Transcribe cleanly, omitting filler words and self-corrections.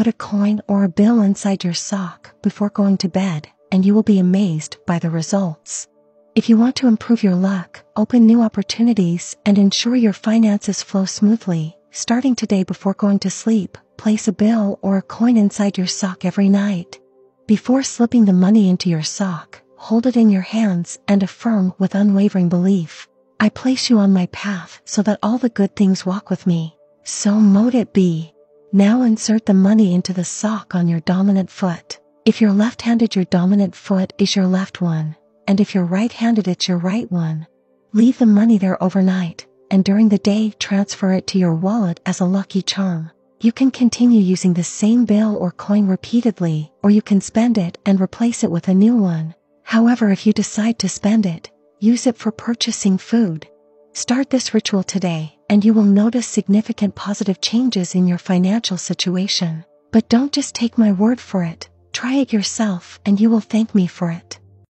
Put a coin or a bill inside your sock before going to bed, and you will be amazed by the results. If you want to improve your luck, open new opportunities, and ensure your finances flow smoothly, starting today before going to sleep, place a bill or a coin inside your sock every night. Before slipping the money into your sock, hold it in your hands and affirm with unwavering belief, "I place you on my path so that all the good things walk with me. So mote it be." Now insert the money into the sock on your dominant foot. If you're left-handed, your dominant foot is your left one, and if you're right-handed, it's your right one. Leave the money there overnight, and during the day transfer it to your wallet as a lucky charm. You can continue using the same bill or coin repeatedly, or you can spend it and replace it with a new one. However, if you decide to spend it, use it for purchasing food. Start this ritual today, and you will notice significant positive changes in your financial situation. But don't just take my word for it, try it yourself and you will thank me for it.